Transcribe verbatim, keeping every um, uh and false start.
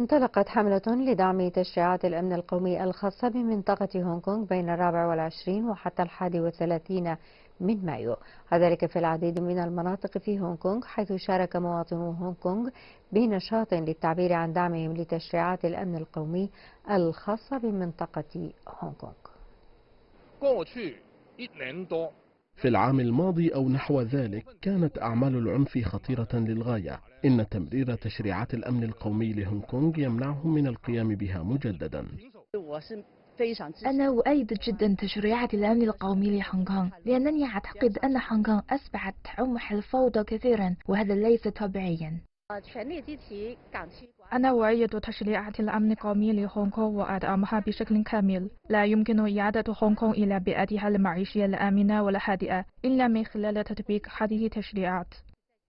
انطلقت حملة لدعم تشريعات الأمن القومي الخاصة بمنطقة هونغ كونغ بين الرابع والعشرين وحتى الحادي والثلاثين من مايو، وذلك في العديد من المناطق في هونغ كونغ، حيث شارك مواطنو هونغ كونغ بنشاط للتعبير عن دعمهم لتشريعات الأمن القومي الخاصة بمنطقة هونغ كونغ. في العام الماضي أو نحو ذلك كانت أعمال العنف خطيرة للغاية. إن تمرير تشريعات الأمن القومي لهونغ كونغ يمنعهم من القيام بها مجددا. أنا أؤيد جدا تشريعات الأمن القومي لهونغ كونغ، لأنني أعتقد أن هونغ كونغ أصبحت تعمح الفوضى كثيرا، وهذا ليس طبيعيا. أنا أؤيد تشريعات الأمن القومي لهونغ كونغ وأدعمها بشكل كامل. لا يمكن إعادة هونغ كونغ إلى بيئتها المعيشية الآمنة والهادئة إلا من خلال تطبيق هذه التشريعات.